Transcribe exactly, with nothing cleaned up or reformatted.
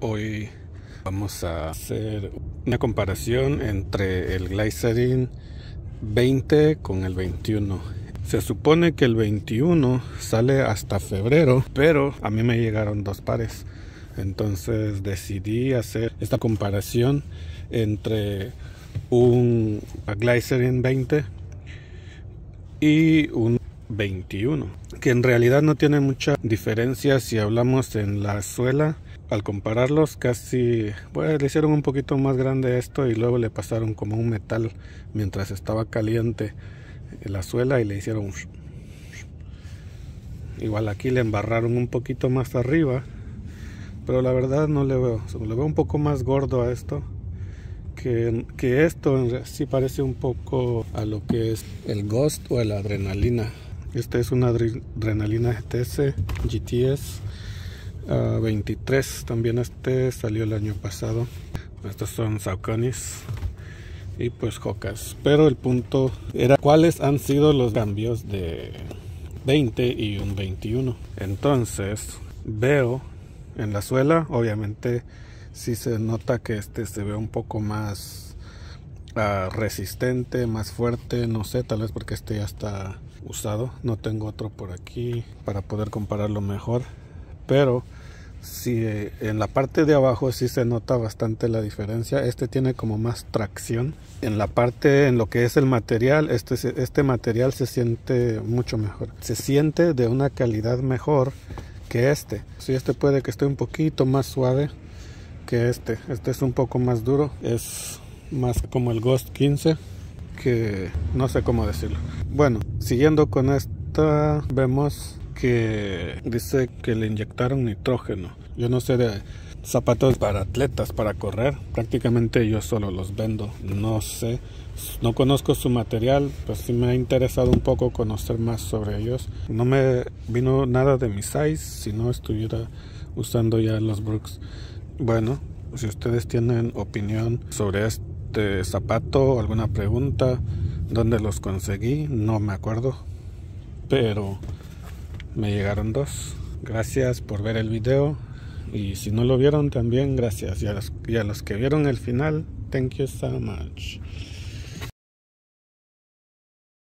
Hoy vamos a hacer una comparación entre el Glycerin veinte con el veintiuno. Se supone que el veintiuno sale hasta febrero, pero a mí me llegaron dos pares. Entonces decidí hacer esta comparación entre un Glycerin veinte y un veintiuno, que en realidad no tiene mucha diferencia si hablamos en la suela. Al compararlos, casi pues le hicieron un poquito más grande esto y luego le pasaron como un metal mientras estaba caliente la suela y le hicieron igual. Aquí le embarraron un poquito más arriba, pero la verdad no le veo, le veo un poco más gordo a esto que, que esto. Sí parece un poco a lo que es el Ghost o el Adrenalina. Este es una Adrenalina G T S uh, veintitrés. También este salió el año pasado. Estos son Sauconis y pues Jocas. Pero el punto era cuáles han sido los cambios de veinte y un veintiuno. Entonces veo en la suela, obviamente sí se nota que este se ve un poco más uh, resistente, más fuerte. No sé, tal vez porque este ya está usado. No tengo otro por aquí para poder compararlo mejor, pero sí, en la parte de abajo sí se nota bastante la diferencia. Este tiene como más tracción en la parte, en lo que es el material. Este, este material se siente mucho mejor, se siente de una calidad mejor que este. Sí, este puede que esté un poquito más suave que este. Este es un poco más duro, es más como el Ghost quince, que no sé cómo decirlo. Bueno, siguiendo con esta, vemos que dice que le inyectaron nitrógeno. Yo no sé de zapatos para atletas, para correr. Prácticamente yo solo los vendo. No sé, no conozco su material. Pues sí me ha interesado un poco conocer más sobre ellos. No me vino nada de mi size, si no estuviera usando ya los Brooks. Bueno, si ustedes tienen opinión sobre esto, de zapato, alguna pregunta, dónde los conseguí, no me acuerdo, pero me llegaron dos. Gracias por ver el video, y si no lo vieron también, gracias. Y a los, y a los que vieron el final, thank you so much.